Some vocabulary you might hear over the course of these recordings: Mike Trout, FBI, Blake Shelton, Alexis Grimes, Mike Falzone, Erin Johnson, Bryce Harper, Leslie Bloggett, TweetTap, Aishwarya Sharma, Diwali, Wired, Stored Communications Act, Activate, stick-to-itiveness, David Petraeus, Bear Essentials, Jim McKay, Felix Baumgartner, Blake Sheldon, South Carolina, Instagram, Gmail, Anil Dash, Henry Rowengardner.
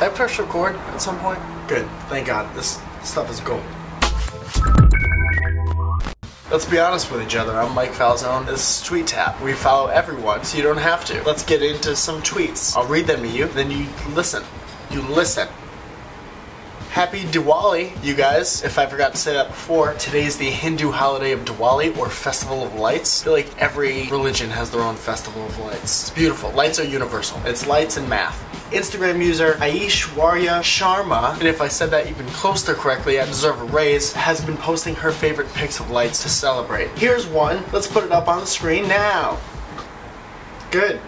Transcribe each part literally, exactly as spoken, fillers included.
I pressed record at some point. Good, thank God. This stuff is gold. Let's be honest with each other. I'm Mike Falzone. This is TweetTap. We follow everyone, so you don't have to. Let's get into some tweets. I'll read them to you, then you listen. You listen. Happy Diwali, you guys. If I forgot to say that before, today's the Hindu holiday of Diwali, or Festival of Lights. I feel like every religion has their own Festival of Lights. It's beautiful. Lights are universal. It's lights and math. Instagram user Aishwarya Sharma, and if I said that even close to correctly, I deserve a raise, has been posting her favorite pics of lights to celebrate. Here's one. Let's put it up on the screen now. Good.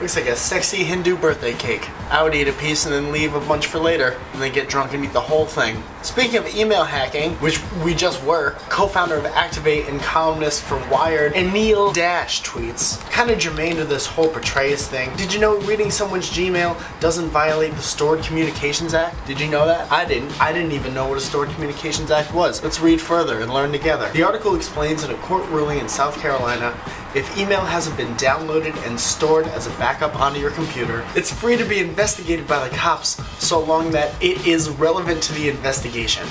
Looks like a sexy Hindu birthday cake. I would eat a piece and then leave a bunch for later, and then get drunk and eat the whole thing. Speaking of email hacking, which we just were, co-founder of Activate and columnist for Wired, Anil Dash tweets, kind of germane to this whole Petraeus thing. Did you know reading someone's Gmail doesn't violate the Stored Communications Act? Did you know that? I didn't. I didn't even know what a Stored Communications Act was. Let's read further and learn together. The article explains in a court ruling in South Carolina, if email hasn't been downloaded and stored as a backup onto your computer, it's free to be investigated by the cops so long that it is relevant to the investigation.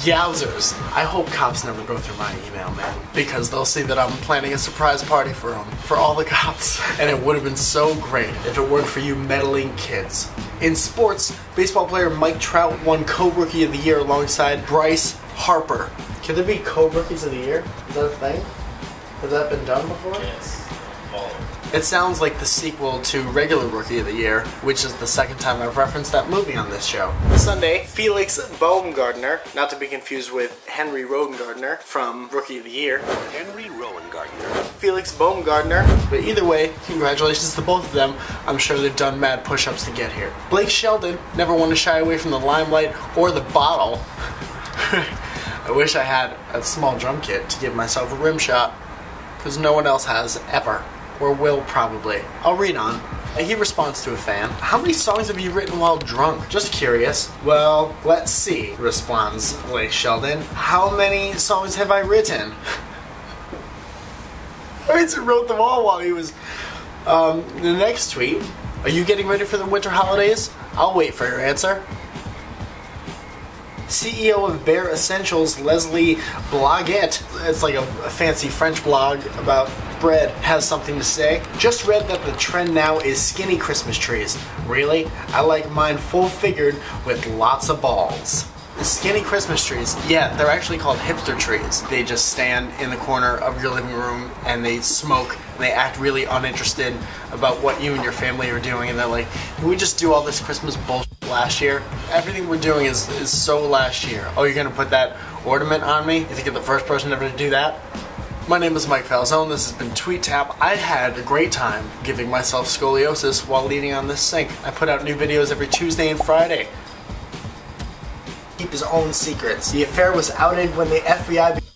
Yowzers. I hope cops never go through my email, man, because they'll see that I'm planning a surprise party for them, for all the cops. And it would have been so great if it weren't for you meddling kids. In sports, baseball player Mike Trout won Co-Rookie of the Year alongside Bryce Harper. Can there be Co-Rookies of the Year? Is that a thing? Has that been done before? Yes. Oh. It sounds like the sequel to regular Rookie of the Year, which is the second time I've referenced that movie on this show. Sunday, Felix Baumgartner, not to be confused with Henry Rowengardner from Rookie of the Year. Henry Rowengardner. Felix Baumgartner. But either way, congratulations to both of them. I'm sure they've done mad push-ups to get here. Blake Shelton, never one to shy away from the limelight or the bottle. I wish I had a small drum kit to give myself a rim shot, because no one else has ever, or will probably. I'll read on. He responds to a fan. How many songs have you written while drunk? Just curious. Well, let's see, responds Blake Sheldon. How many songs have I written? I wrote them all while he was... Um, the next tweet. Are you getting ready for the winter holidays? I'll wait for your answer. C E O of Bear Essentials, Leslie Bloggett, it's like a, a fancy French blog about bread, has something to say. Just read that the trend now is skinny Christmas trees. Really? I like mine full-figured with lots of balls. Skinny Christmas trees, yeah, they're actually called hipster trees. They just stand in the corner of your living room and they smoke and they act really uninterested about what you and your family are doing, and they're like, can we just do all this Christmas bullshit last year? Everything we're doing is, is so last year. Oh, you're gonna put that ornament on me? You think you're the first person ever to do that? My name is Mike Falzone. This has been TweetTap. I had a great time giving myself scoliosis while leaning on this sink. I put out new videos every Tuesday and Friday. Keep his own secrets. The affair was outed when the F B I